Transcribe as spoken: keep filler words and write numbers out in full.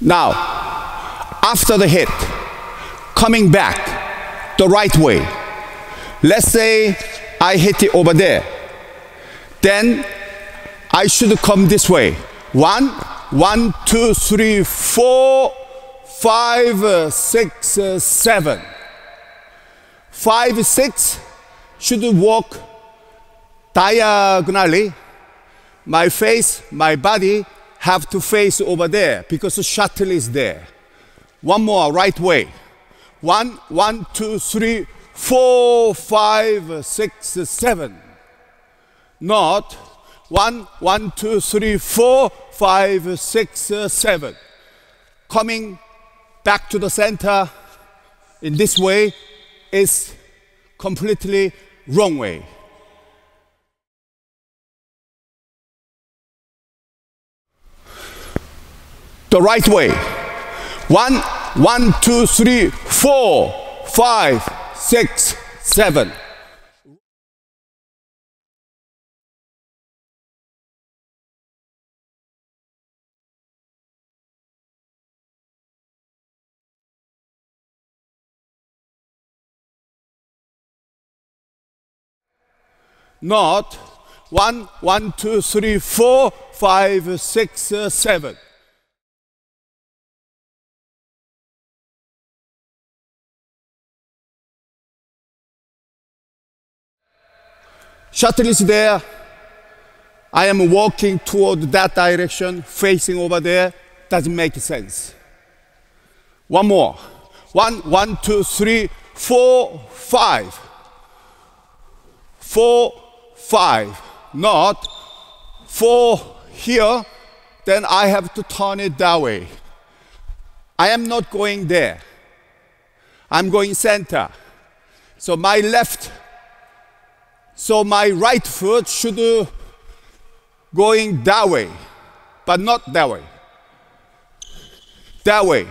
Now, after the hit, coming back the right way. Let's say I hit it over there. Then I should come this way. One, one, two, three, four, five, six, seven. Five, six should walk diagonally. My face, my body have to face over there because the shuttle is there. One more, right way. One, one, two, three, four, five, six, seven. Not one, one, two, three, four, five, six, seven. Coming back to the center in this way is completely wrong way. The right way. One, one, two, three, four, five, six, seven. Not one, one, two, three, four, five, six, seven. Shuttle is there. I am walking toward that direction, facing over there. Doesn't make sense. One more. One, one, two, three, four, five. Four, five. Not four here. Then I have to turn it that way. I am not going there. I'm going center. So my left. So my right foot should uh, going that way, but not that way. That way.